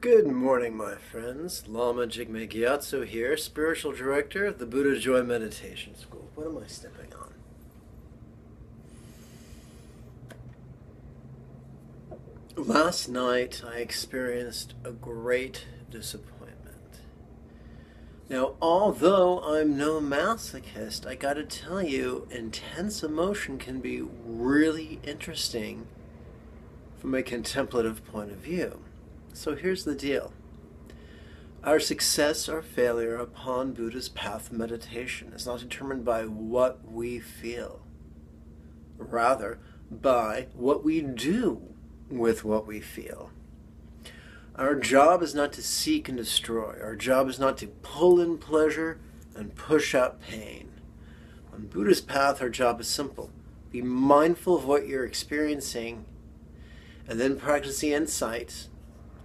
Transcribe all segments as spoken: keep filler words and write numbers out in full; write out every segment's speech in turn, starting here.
Good morning, my friends. Lama Jigme Gyatso here, Spiritual Director of the Buddha Joy Meditation School. What am I stepping on? Last night, I experienced a great disappointment. Now, although I'm no masochist, I gotta tell you, intense emotion can be really interesting from a contemplative point of view. So here's the deal. Our success or failure upon Buddha's path of meditation is not determined by what we feel, rather by what we do with what we feel. Our job is not to seek and destroy. Our job is not to pull in pleasure and push out pain. On Buddha's path, our job is simple. Be mindful of what you're experiencing and then practice the insights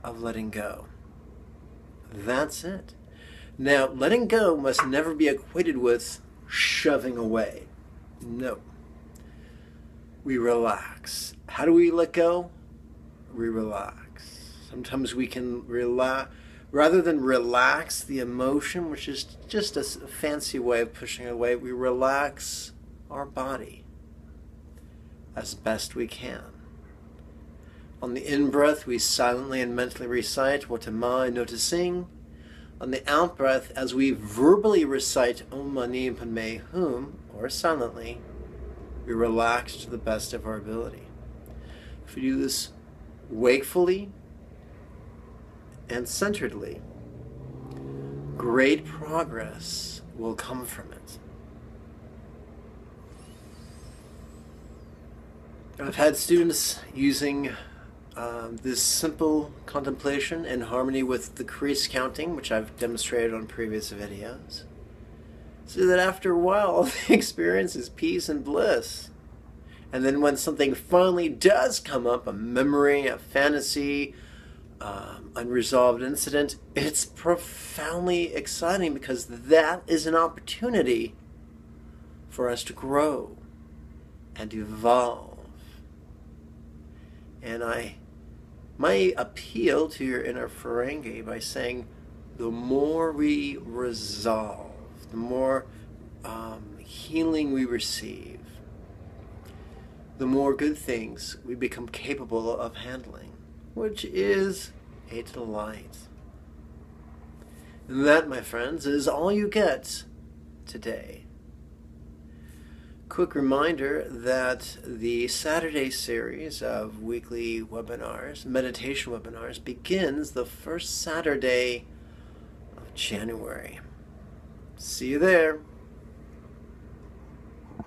of letting go. That's it. Now, letting go must never be equated with shoving away. No. We relax. How do we let go? We relax. Sometimes we can relax. Rather than relax the emotion, which is just a fancy way of pushing away, we relax our body as best we can. On the in-breath, we silently and mentally recite, "What am I noticing?" On the out-breath, as we verbally recite, "Om Mani Padme Hum," or silently, we relax to the best of our ability. If we do this wakefully and centeredly, great progress will come from it. I've had students using Uh, this simple contemplation in harmony with the crease counting, which I've demonstrated on previous videos, so that after a while all the experience is peace and bliss. And then when something finally does come up, a memory, a fantasy, um, unresolved incident, it's profoundly exciting because that is an opportunity for us to grow and evolve. And I My appeal to your inner Ferengi by saying, the more we resolve, the more um, healing we receive, the more good things we become capable of handling, which is a delight. And that, my friends, is all you get today. Quick reminder that the Saturday series of weekly webinars, meditation webinars, begins the first Saturday of January. See you there.